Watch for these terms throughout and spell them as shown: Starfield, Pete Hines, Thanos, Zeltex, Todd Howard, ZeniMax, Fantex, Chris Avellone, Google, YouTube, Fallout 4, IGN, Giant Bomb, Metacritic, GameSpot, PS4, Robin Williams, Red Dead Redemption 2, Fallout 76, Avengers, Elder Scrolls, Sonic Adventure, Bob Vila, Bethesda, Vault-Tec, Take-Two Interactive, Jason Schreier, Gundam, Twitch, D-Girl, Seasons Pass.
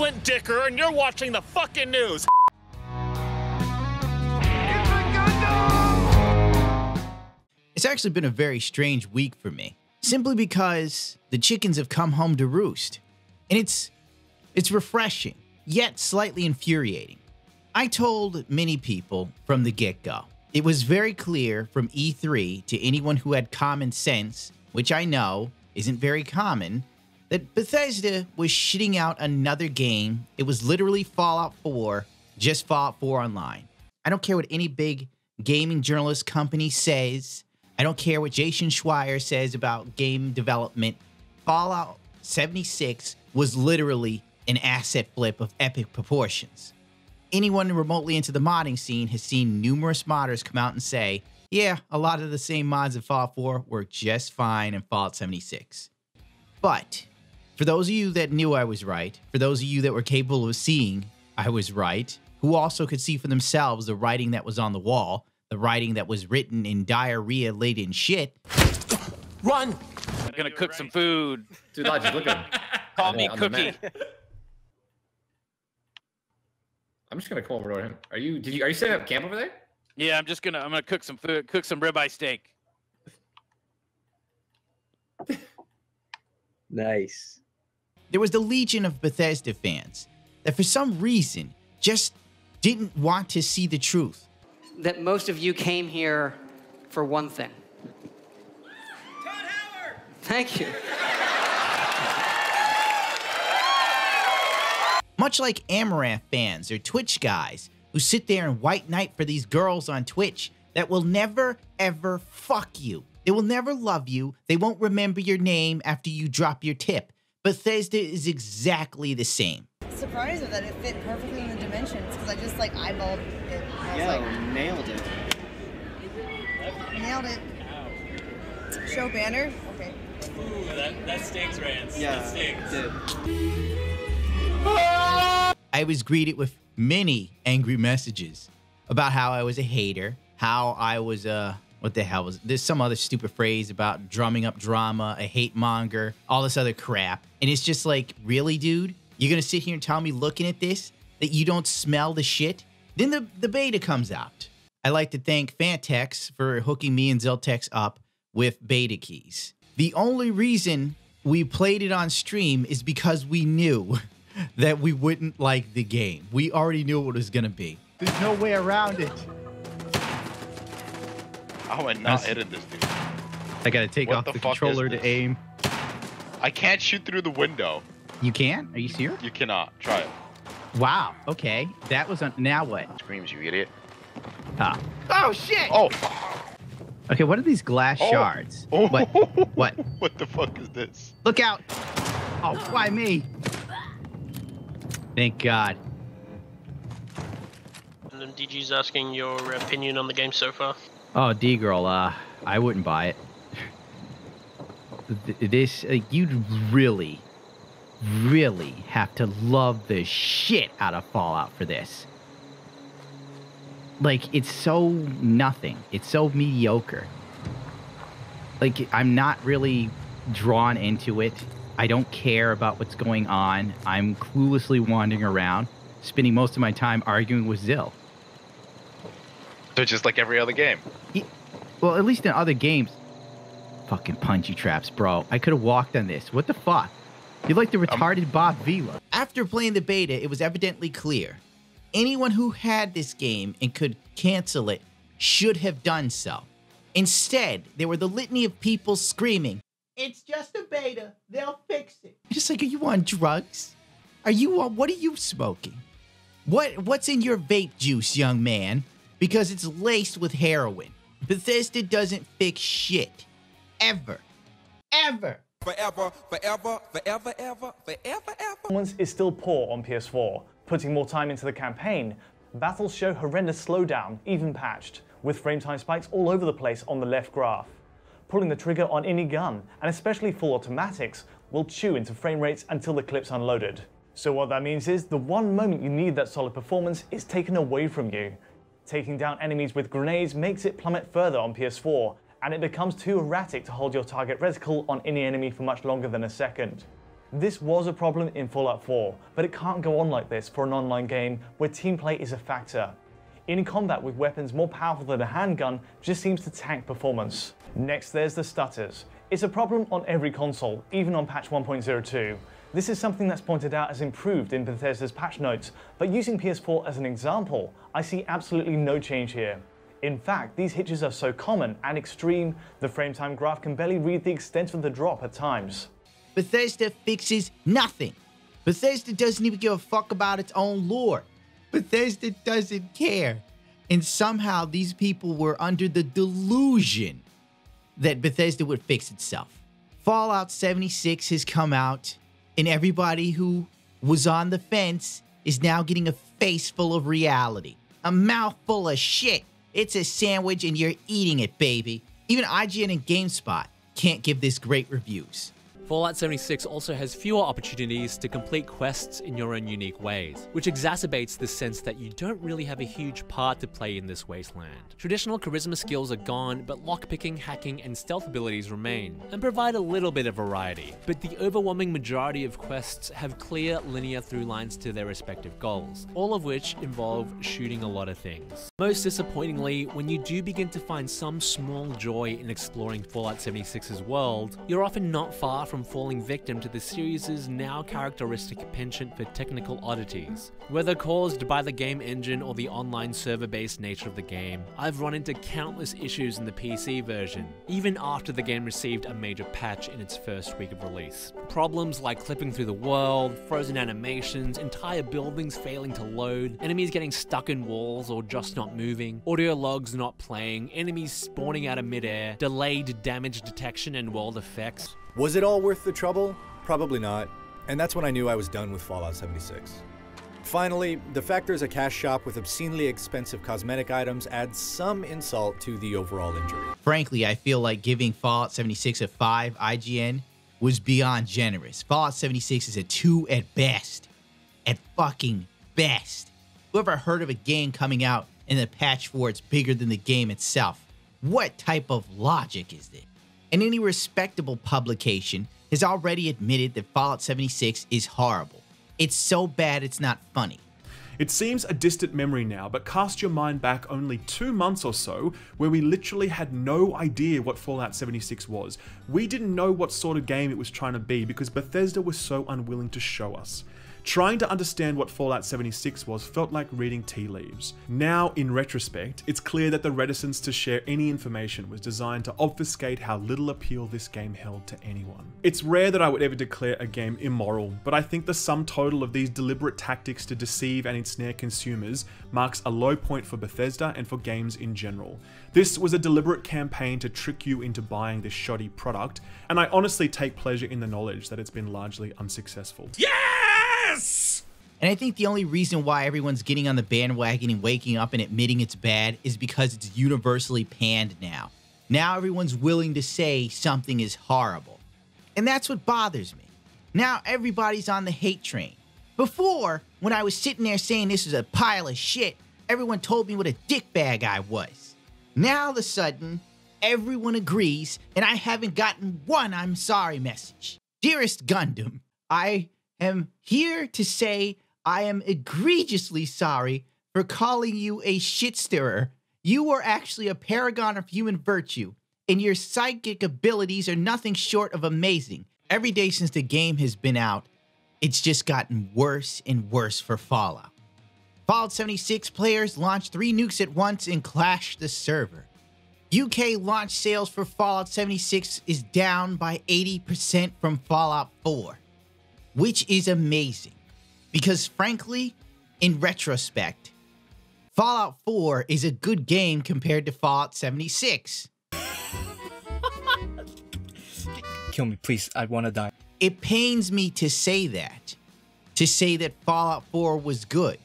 Flint Dicker, and you're watching the fucking news. It's actually been a very strange week for me, simply because the chickens have come home to roost, and it's refreshing, yet slightly infuriating. I told many people from the get-go. It was very clear from E3 to anyone who had common sense, which I know isn't very common, that Bethesda was shitting out another game. It was literally Fallout 4, just Fallout 4 Online. I don't care what any big gaming journalist company says. I don't care what Jason Schreier says about game development. Fallout 76 was literally an asset flip of epic proportions. Anyone remotely into the modding scene has seen numerous modders come out and say, yeah, a lot of the same mods in Fallout 4 work just fine in Fallout 76. But for those of you that knew I was right, for those of you that were capable of seeing I was right, who also could see for themselves the writing that was on the wall, the writing that was written in diarrhea-laden shit. Run! I'm gonna cook some food. Dude, I just look at him. Call me Cookie. I'm just gonna come over to him. Are you setting up camp over there? Yeah, I'm gonna cook some food, cook some ribeye steak. Nice. There was the legion of Bethesda fans that for some reason just didn't want to see the truth. That most of you came here for one thing. Todd Howard! Thank you. Much like Amaranth fans or Twitch guys who sit there and white knight for these girls on Twitch that will never, ever fuck you. They will never love you. They won't remember your name after you drop your tip. Bethesda is exactly the same. Surprised that it fit perfectly in the dimensions because I just like eyeballed it. Yo, like, nailed it. Nailed it. Ow. Show banner. Okay. Ooh, that stings, Rance. Yeah, that stings. Dude. I was greeted with many angry messages about how I was a hater, how I was what the hell was it? There's some other stupid phrase about drumming up drama, a hate monger, all this other crap. And it's just like, really, dude? You're gonna sit here and tell me looking at this that you don't smell the shit? Then the beta comes out. I'd like to thank Fantex for hooking me and Zeltex up with beta keys. The only reason we played it on stream is because we knew that we wouldn't like the game. We already knew what it was gonna be. There's no way around it. I would not edit this, dude. I gotta take off the controller to aim. I can't shoot through the window. You can't? Are you serious? You cannot. Try it. Wow. Okay. That was on. Now what? Screams, you idiot. Ah. Oh shit. Oh. Okay. What are these glass shards? Oh. What? What? What the fuck is this? Look out! Oh, why me? Thank God. And then DG's asking your opinion on the game so far. Oh, D-Girl, I wouldn't buy it. This, you'd really have to love the shit out of Fallout for this. Like, it's so nothing. It's so mediocre. Like, I'm not really drawn into it. I don't care about what's going on. I'm cluelessly wandering around, spending most of my time arguing with Zill. So just like every other game. Yeah, well, at least in other games. Fucking punchy traps, bro. I could have walked on this. What the fuck? You're like the retarded Bob Vila. After playing the beta, it was evidently clear. Anyone who had this game and could cancel it should have done so. Instead, there were the litany of people screaming, "It's just a beta. They'll fix it." Just like, are you on drugs? Are you on, what are you smoking? What's in your vape juice, young man? Because it's laced with heroin. Bethesda doesn't fix shit. Ever. Ever. Forever, forever, forever, ever, forever, ever. Performance is still poor on PS4. Putting more time into the campaign, battles show horrendous slowdown, even patched, with frame time spikes all over the place on the left graph. Pulling the trigger on any gun, and especially full automatics, will chew into frame rates until the clip's unloaded. So what that means is the one moment you need that solid performance is taken away from you. Taking down enemies with grenades makes it plummet further on PS4, and it becomes too erratic to hold your target reticle on any enemy for much longer than a second. This was a problem in Fallout 4, but it can't go on like this for an online game where team play is a factor. In combat with weapons more powerful than a handgun just seems to tank performance. Next, there's the stutters. It's a problem on every console, even on patch 1.02. This is something that's pointed out as improved in Bethesda's patch notes, but using PS4 as an example, I see absolutely no change here. In fact, these hitches are so common and extreme, the frame time graph can barely read the extent of the drop at times. Bethesda fixes nothing. Bethesda doesn't even give a fuck about its own lore. Bethesda doesn't care. And somehow these people were under the delusion that Bethesda would fix itself. Fallout 76 has come out, and everybody who was on the fence is now getting a face full of reality. A mouthful of shit. It's a sandwich and you're eating it, baby. Even IGN and GameSpot can't give this great reviews. Fallout 76 also has fewer opportunities to complete quests in your own unique ways, which exacerbates the sense that you don't really have a huge part to play in this wasteland. Traditional charisma skills are gone, but lockpicking, hacking, and stealth abilities remain, and provide a little bit of variety. But the overwhelming majority of quests have clear, linear through lines to their respective goals, all of which involve shooting a lot of things. Most disappointingly, when you do begin to find some small joy in exploring Fallout 76's world, you're often not far from falling victim to the series' now characteristic penchant for technical oddities. Whether caused by the game engine or the online server-based nature of the game, I've run into countless issues in the PC version, even after the game received a major patch in its first week of release. Problems like clipping through the world, frozen animations, entire buildings failing to load, enemies getting stuck in walls or just not moving, audio logs not playing, enemies spawning out of midair, delayed damage detection and world effects. Was it all worth the trouble? Probably not, and that's when I knew I was done with Fallout 76. Finally, the fact there's a cash shop with obscenely expensive cosmetic items adds some insult to the overall injury. Frankly, I feel like giving Fallout 76 a 5 IGN was beyond generous. Fallout 76 is a 2 at best. At fucking best. Who ever heard of a game coming out and the patch for it's bigger than the game itself? What type of logic is this? And any respectable publication has already admitted that Fallout 76 is horrible. It's so bad it's not funny. It seems a distant memory now, but cast your mind back only 2 months or so, where we literally had no idea what Fallout 76 was. We didn't know what sort of game it was trying to be because Bethesda was so unwilling to show us. Trying to understand what Fallout 76 was felt like reading tea leaves. Now, in retrospect, it's clear that the reticence to share any information was designed to obfuscate how little appeal this game held to anyone. It's rare that I would ever declare a game immoral, but I think the sum total of these deliberate tactics to deceive and ensnare consumers marks a low point for Bethesda and for games in general. This was a deliberate campaign to trick you into buying this shoddy product, and I honestly take pleasure in the knowledge that it's been largely unsuccessful. Yeah! And I think the only reason why everyone's getting on the bandwagon and waking up and admitting it's bad is because it's universally panned now. Now everyone's willing to say something is horrible. And that's what bothers me. Now everybody's on the hate train. Before, when I was sitting there saying this is a pile of shit, everyone told me what a dickbag I was. Now all of a sudden, everyone agrees, and I haven't gotten one I'm sorry message. Dearest Gundam, I am here to say I am egregiously sorry for calling you a shit-stirrer. You are actually a paragon of human virtue, and your psychic abilities are nothing short of amazing. Every day since the game has been out, it's just gotten worse and worse for Fallout. Fallout 76 players launched 3 nukes at once and clashed the server. UK launch sales for Fallout 76 is down by 80% from Fallout 4. Which is amazing, because frankly, in retrospect, Fallout 4 is a good game compared to Fallout 76. Kill me, please. I want to die. It pains me to say that Fallout 4 was good.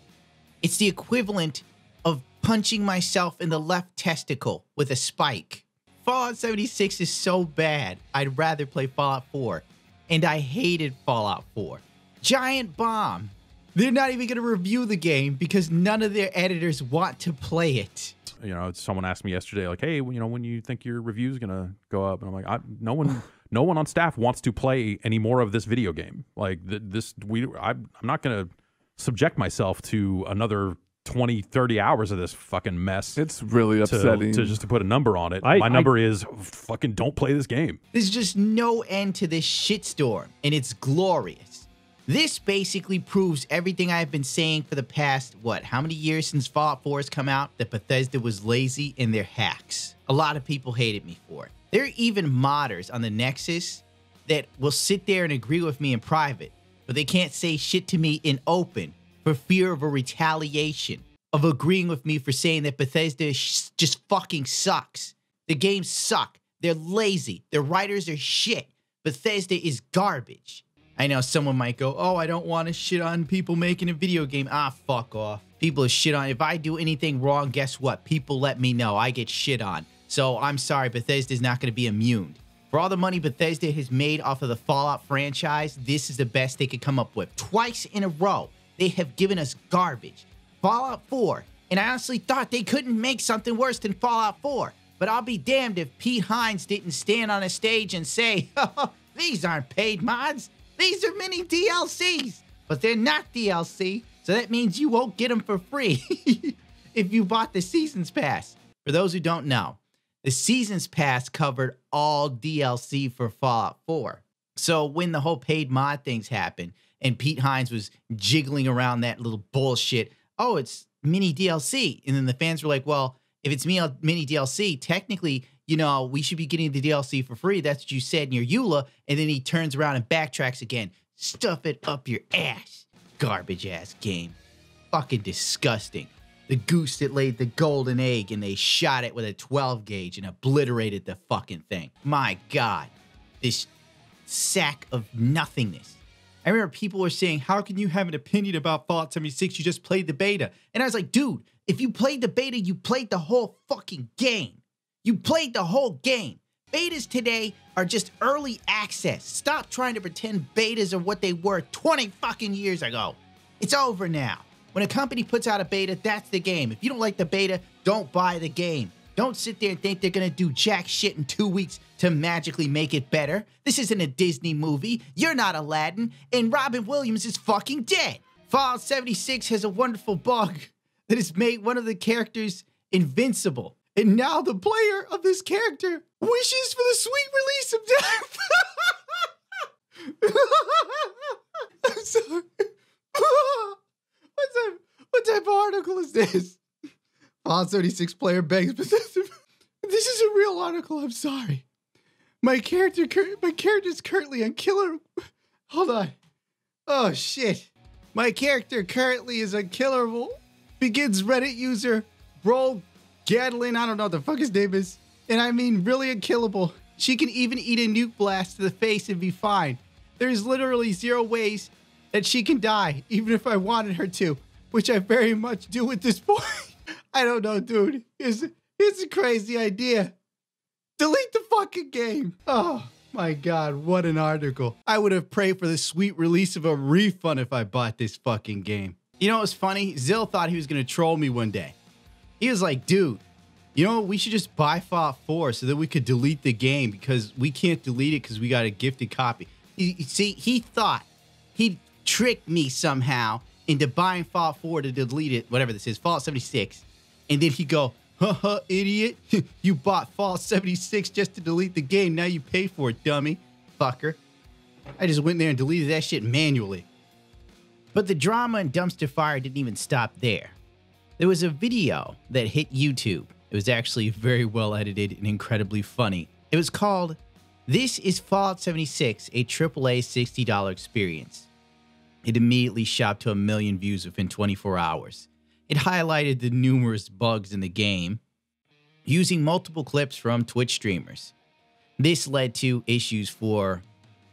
It's the equivalent of punching myself in the left testicle with a spike. Fallout 76 is so bad, I'd rather play Fallout 4. And I hated Fallout 4. Giant Bomb. They're not even going to review the game because none of their editors want to play it. You know, someone asked me yesterday, like, hey, you know, when you think your review's going to go up? And I'm like, no one no one on staff wants to play any more of this video game. Like I'm not going to subject myself to another 20, 30 hours of this fucking mess. It's really upsetting. To put a number on it. My number is fucking don't play this game. There's just no end to this shitstorm, and it's glorious. This basically proves everything I've been saying for the past, what, how many years since Fallout 4 has come out, that Bethesda was lazy in their hacks. A lot of people hated me for it. There are even modders on the Nexus that will sit there and agree with me in private, but they can't say shit to me in open for fear of a retaliation, of agreeing with me for saying that Bethesda just fucking sucks. The games suck. They're lazy. Their writers are shit. Bethesda is garbage. I know someone might go, oh, I don't want to shit on people making a video game. Ah, fuck off. People are shit on. If I do anything wrong, guess what? People let me know. I get shit on. So I'm sorry, Bethesda's not going to be immune. For all the money Bethesda has made off of the Fallout franchise, this is the best they could come up with. Twice in a row, they have given us garbage. Fallout 4, and I honestly thought they couldn't make something worse than Fallout 4. But I'll be damned if Pete Hines didn't stand on a stage and say, oh, these aren't paid mods. These are mini DLCs, but they're not DLC, so that means you won't get them for free if you bought the Seasons Pass. For those who don't know, the Seasons Pass covered all DLC for Fallout 4. So when the whole paid mod things happened and Pete Hines was jiggling around that little bullshit, oh, it's mini DLC. And then the fans were like, well, if it's mini DLC, technically, you know, we should be getting the DLC for free. That's what you said in your EULA. And then he turns around and backtracks again. Stuff it up your ass. Garbage ass game. Fucking disgusting. The goose that laid the golden egg and they shot it with a 12 gauge and obliterated the fucking thing. My God, this sack of nothingness. I remember people were saying, how can you have an opinion about Fallout 76? You just played the beta. And I was like, dude, if you played the beta, you played the whole fucking game. You played the whole game. Betas today are just early access. Stop trying to pretend betas are what they were 20 fucking years ago. It's over now. When a company puts out a beta, that's the game. If you don't like the beta, don't buy the game. Don't sit there and think they're gonna do jack shit in 2 weeks to magically make it better. This isn't a Disney movie. You're not Aladdin, and Robin Williams is fucking dead. Fallout 76 has a wonderful bug that has made one of the characters invincible. And now the player of this character wishes for the sweet release of death. I'm sorry. What type of article is this? Fallout 76 player begs Bethesda. This is a real article. I'm sorry. My character is currently on killer. Hold on. Oh shit. My character currently is unkillable. Begins Reddit user Roll Gadlin, I don't know what the fuck his name is. And I mean really unkillable. She can even eat a nuke blast to the face and be fine. There's literally zero ways that she can die, even if I wanted her to, which I very much do at this point. I don't know, dude. It's a crazy idea. Delete the fucking game. Oh my God, what an article. I would have prayed for the sweet release of a refund if I bought this fucking game. You know what's funny? Zill thought he was gonna troll me one day. He was like, dude, you know, we should just buy Fallout 4 so that we could delete the game because we can't delete it because we got a gifted copy. See, he thought he tricked me somehow into buying Fallout 4 to delete it, whatever this is, Fallout 76. And then he'd go, huh, idiot. You bought Fallout 76 just to delete the game. Now you pay for it, dummy. Fucker. I just went there and deleted that shit manually. But the drama and dumpster fire didn't even stop there. There was a video that hit YouTube. It was actually very well edited and incredibly funny. It was called, This is Fallout 76, a AAA $60 experience. It immediately shot up to 1 million views within 24 hours. It highlighted the numerous bugs in the game using multiple clips from Twitch streamers. This led to issues for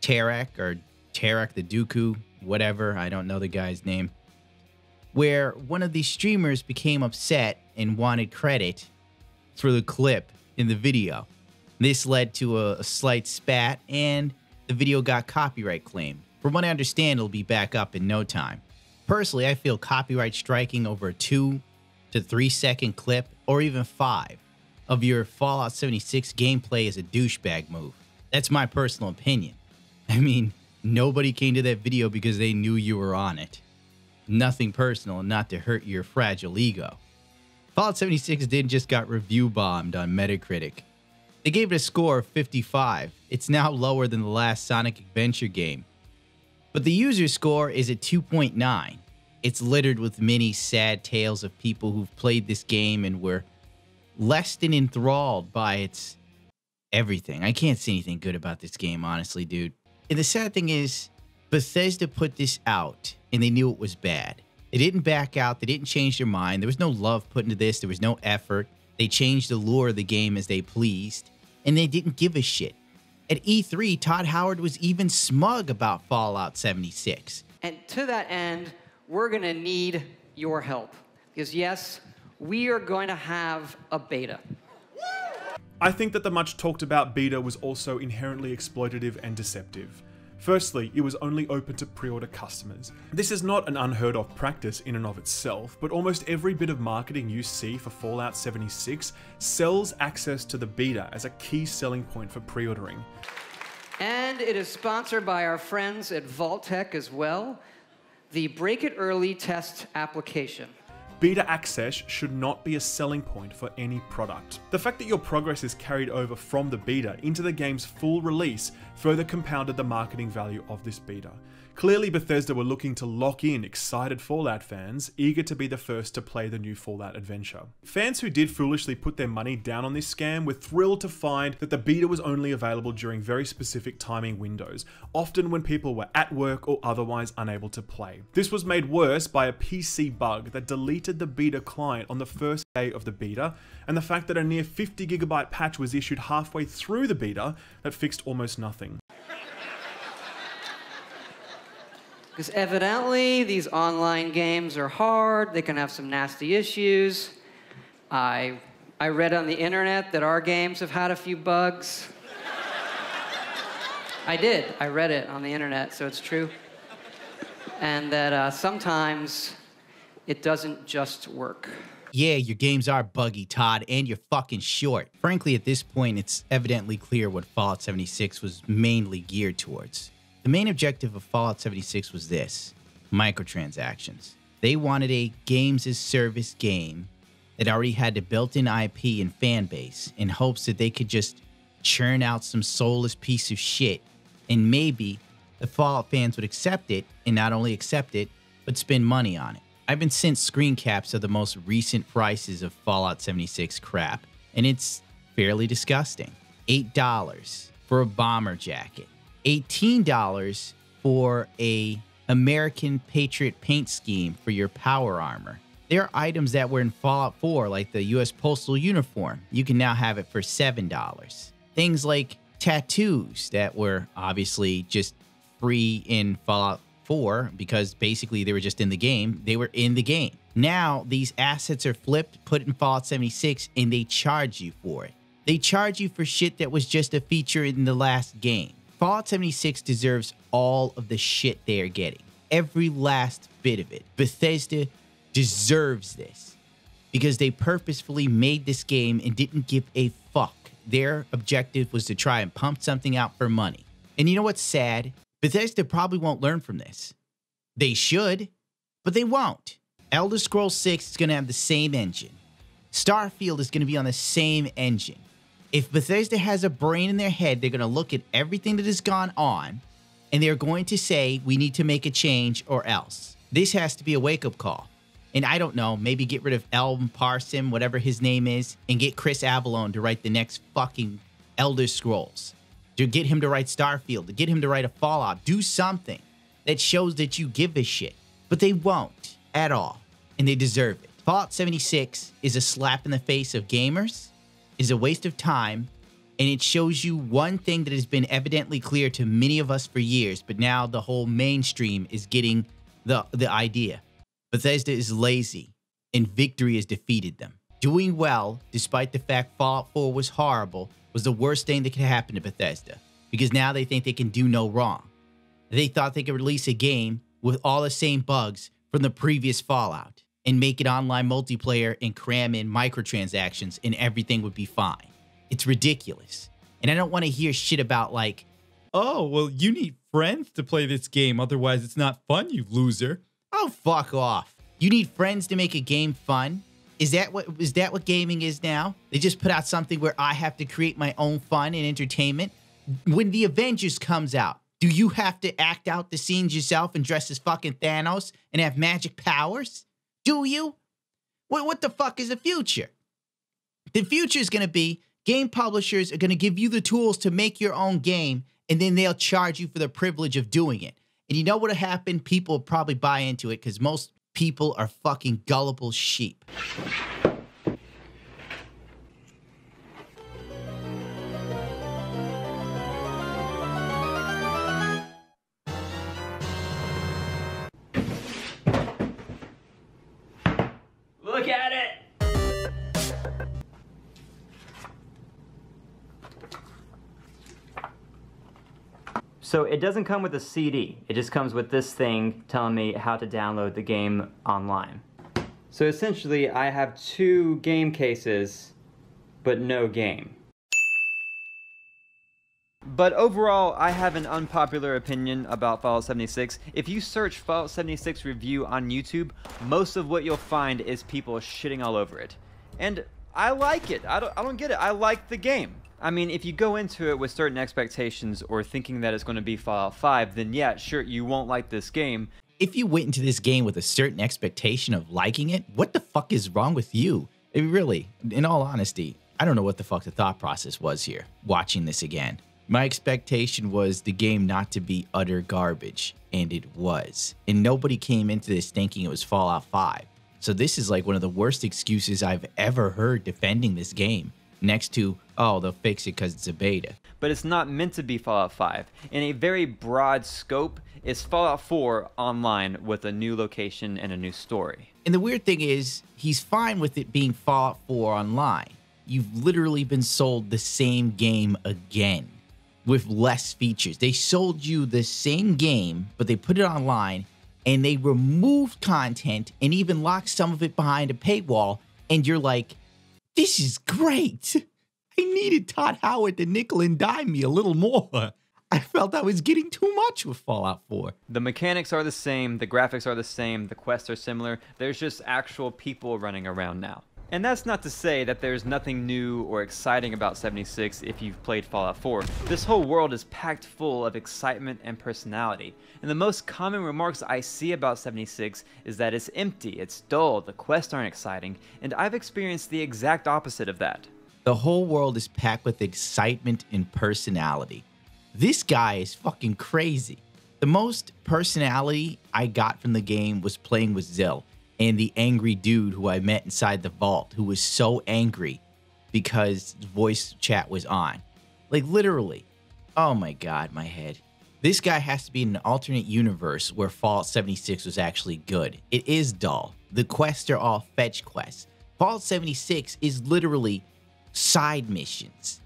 Tarek or Tarek the Dooku, whatever, I don't know the guy's name, where one of these streamers became upset and wanted credit for the clip in the video. This led to a slight spat and the video got copyright claimed. From what I understand, it'll be back up in no time. Personally, I feel copyright striking over a 2 to 3 second clip or even 5 of your Fallout 76 gameplay is a douchebag move. That's my personal opinion. I mean, nobody came to that video because they knew you were on it. Nothing personal, not to hurt your fragile ego. Fallout 76 did just got review bombed on Metacritic. They gave it a score of 55. It's now lower than the last Sonic Adventure game. But the user score is at 2.9. It's littered with many sad tales of people who've played this game and were less than enthralled by its everything. I can't say anything good about this game, honestly, dude. And the sad thing is, Bethesda put this out and they knew it was bad. They didn't back out. They didn't change their mind. There was no love put into this. There was no effort. They changed the lore of the game as they pleased, and they didn't give a shit. At E3, Todd Howard was even smug about Fallout 76. And to that end, we're going to need your help. Because yes, we are going to have a beta. I think that the much talked about beta was also inherently exploitative and deceptive. Firstly, it was only open to pre-order customers. This is not an unheard of practice in and of itself, but almost every bit of marketing you see for Fallout 76 sells access to the beta as a key selling point for pre-ordering. And it is sponsored by our friends at Vault-Tec as well, the Break It Early test application. Beta access should not be a selling point for any product. The fact that your progress is carried over from the beta into the game's full release further compounded the marketing value of this beta. Clearly, Bethesda were looking to lock in excited Fallout fans, eager to be the first to play the new Fallout adventure. Fans who did foolishly put their money down on this scam were thrilled to find that the beta was only available during very specific timing windows, often when people were at work or otherwise unable to play. This was made worse by a PC bug that deleted the beta client on the first day of the beta, and the fact that a near 50GB patch was issued halfway through the beta that fixed almost nothing. Because evidently these online games are hard, they can have some nasty issues. I read on the internet that our games have had a few bugs. I read it on the internet, so it's true. And that sometimes it doesn't just work. Yeah, your games are buggy, Todd, and you're fucking short. Frankly, at this point, it's evidently clear what Fallout 76 was mainly geared towards. The main objective of Fallout 76 was this: microtransactions. They wanted a games-as-service game that already had a built-in IP and fan base in hopes that they could just churn out some soulless piece of shit, and maybe the Fallout fans would accept it, and not only accept it, but spend money on it. I've been sent screen caps of the most recent prices of Fallout 76 crap, and it's fairly disgusting. $8 for a bomber jacket, $18 for a American Patriot paint scheme for your power armor. There are items that were in Fallout 4, like the US Postal uniform. You can now have it for $7. Things like tattoos that were obviously just free in Fallout 4, because basically they were just in the game. They were in the game. Now these assets are flipped, put in Fallout 76, and they charge you for it. They charge you for shit that was just a feature in the last game. Fallout 76 deserves all of the shit they are getting. Every last bit of it. Bethesda deserves this because they purposefully made this game and didn't give a fuck. Their objective was to try and pump something out for money. And you know what's sad? Bethesda probably won't learn from this. They should, but they won't. Elder Scrolls 6 is going to have the same engine. Starfield is going to be on the same engine. If Bethesda has a brain in their head, they're going to look at everything that has gone on, and they're going to say, we need to make a change or else. This has to be a wake-up call. And I don't know, maybe get rid of Elm Parson, whatever his name is, and get Chris Avellone to write the next fucking Elder Scrolls. To get him to write Starfield, to get him to write a Fallout. Do something that shows that you give a shit. But they won't at all, and they deserve it. Fallout 76 is a slap in the face of gamers, is a waste of time, and it shows you one thing that has been evidently clear to many of us for years, but now the whole mainstream is getting the idea. Bethesda is lazy, and victory has defeated them. Doing well, despite the fact Fallout 4 was horrible, was the worst thing that could happen to Bethesda, because now they think they can do no wrong. They thought they could release a game with all the same bugs from the previous Fallout and make it online multiplayer and cram in microtransactions and everything would be fine. It's ridiculous. And I don't want to hear shit about like, oh, well, you need friends to play this game. Otherwise, it's not fun, you loser. Oh, fuck off. You need friends to make a game fun? Is that what gaming is now? They just put out something where I have to create my own fun and entertainment? When the Avengers comes out, do you have to act out the scenes yourself and dress as fucking Thanos and have magic powers? Do you? What the fuck is the future? The future is going to be game publishers are going to give you the tools to make your own game, and then they'll charge you for the privilege of doing it. And you know what'll happen? People will probably buy into it because most people are fucking gullible sheep. Look at it! So it doesn't come with a CD, it just comes with this thing telling me how to download the game online. So essentially I have two game cases, but no game. But overall, I have an unpopular opinion about Fallout 76. If you search Fallout 76 review on YouTube, most of what you'll find is people shitting all over it. And I like it, I don't get it, I like the game. I mean, if you go into it with certain expectations or thinking that it's going to be Fallout 5, then yeah, sure, you won't like this game. If you went into this game with a certain expectation of liking it, what the fuck is wrong with you? I mean, really, in all honesty, I don't know what the fuck the thought process was here, watching this again. My expectation was the game not to be utter garbage, and it was. And nobody came into this thinking it was Fallout 5. So this is like one of the worst excuses I've ever heard defending this game. Next to, oh, they'll fix it because it's a beta. But it's not meant to be Fallout 5. In a very broad scope, it's Fallout 4 online with a new location and a new story. And the weird thing is, he's fine with it being Fallout 4 online. You've literally been sold the same game again with less features. They sold you the same game, but they put it online and they removed content and even locked some of it behind a paywall. And you're like, this is great. I needed Todd Howard to nickel and dime me a little more. I felt I was getting too much with Fallout 4. The mechanics are the same, the graphics are the same, the quests are similar. There's just actual people running around now. And that's not to say that there's nothing new or exciting about 76 if you've played Fallout 4. This whole world is packed full of excitement and personality. And the most common remarks I see about 76 is that it's empty, it's dull, the quests aren't exciting, and I've experienced the exact opposite of that. The whole world is packed with excitement and personality. This guy is fucking crazy. The most personality I got from the game was playing with Zill. And the angry dude who I met inside the vault, who was so angry because voice chat was on. Like, literally. Oh my God, my head. This guy has to be in an alternate universe where Fallout 76 was actually good. It is dull. The quests are all fetch quests. Fallout 76 is literally side missions.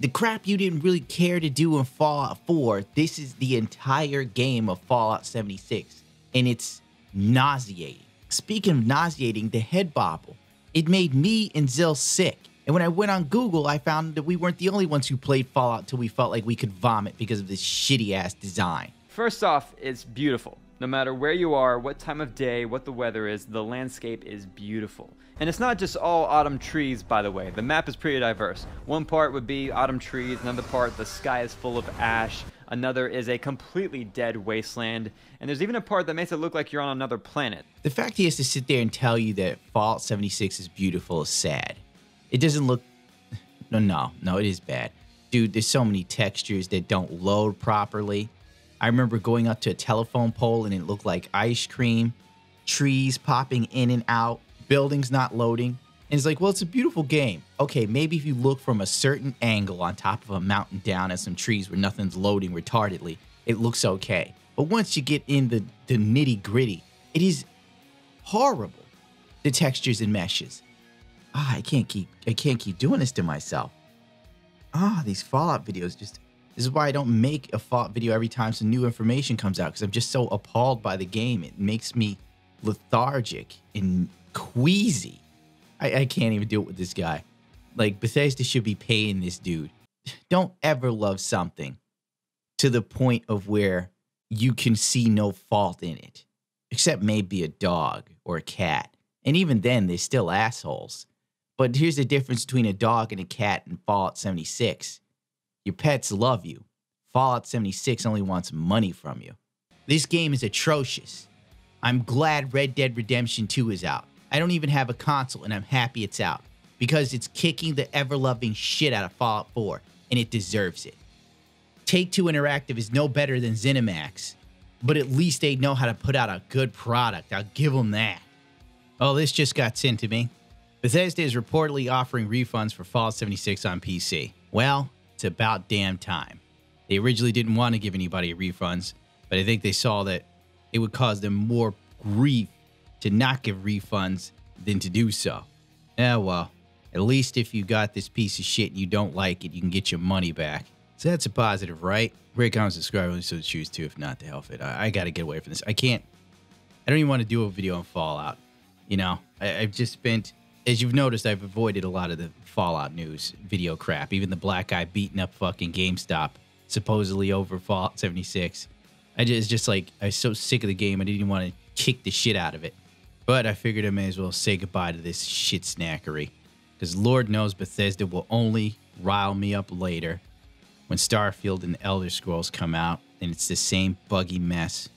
The crap you didn't really care to do in Fallout 4, this is the entire game of Fallout 76. And it's nauseating. Speaking of nauseating, the head bobble. It made me and Zill sick. And when I went on Google, I found that we weren't the only ones who played Fallout till we felt like we could vomit because of this shitty ass design. First off, it's beautiful. No matter where you are, what time of day, what the weather is, the landscape is beautiful. And it's not just all autumn trees, by the way. The map is pretty diverse. One part would be autumn trees, another part the sky is full of ash. Another is a completely dead wasteland, and there's even a part that makes it look like you're on another planet. The fact he has to sit there and tell you that Fallout 76 is beautiful is sad. It doesn't look... No, it is bad. Dude, there's so many textures that don't load properly. I remember going up to a telephone pole and it looked like ice cream, trees popping in and out, buildings not loading. And it's like, well, it's a beautiful game. Okay, maybe if you look from a certain angle on top of a mountain down at some trees where nothing's loading retardedly, it looks okay. But once you get in the nitty gritty, it is horrible. The textures and meshes. Ah, I can't keep doing this to myself. Ah, these Fallout videos just, this is why I don't make a Fallout video every time some new information comes out, because I'm just so appalled by the game. It makes me lethargic and queasy. I can't even do it with this guy. Like, Bethesda should be paying this dude don't ever love something to the point of where you can see no fault in it, except maybe a dog or a cat. And even then, they're still assholes. But here's the difference between a dog and a cat in Fallout 76. Your pets love you. Fallout 76 only wants money from you. This game is atrocious. I'm glad Red Dead Redemption 2 is out. I don't even have a console, and I'm happy it's out, because it's kicking the ever-loving shit out of Fallout 4, and it deserves it. Take-Two Interactive is no better than ZeniMax, but at least they know how to put out a good product. I'll give them that. Oh, this just got sent to me. Bethesda is reportedly offering refunds for Fallout 76 on PC. Well, it's about damn time. They originally didn't want to give anybody refunds, but I think they saw that it would cause them more grief to not give refunds than to do so. Eh, well, at least if you got this piece of shit and you don't like it, you can get your money back. So that's a positive, right? Rate, comment, subscribe, only so choose to. If not, to hell with it. I gotta get away from this. I don't even want to do a video on Fallout. You know, I've just spent, as you've noticed, I've avoided a lot of the Fallout news video crap. Even the black guy beating up fucking GameStop, supposedly over Fallout 76. It's just like, I was so sick of the game, I didn't even want to kick the shit out of it. But I figured I may as well say goodbye to this shit snackery, because Lord knows Bethesda will only rile me up later when Starfield and Elder Scrolls come out, and it's the same buggy mess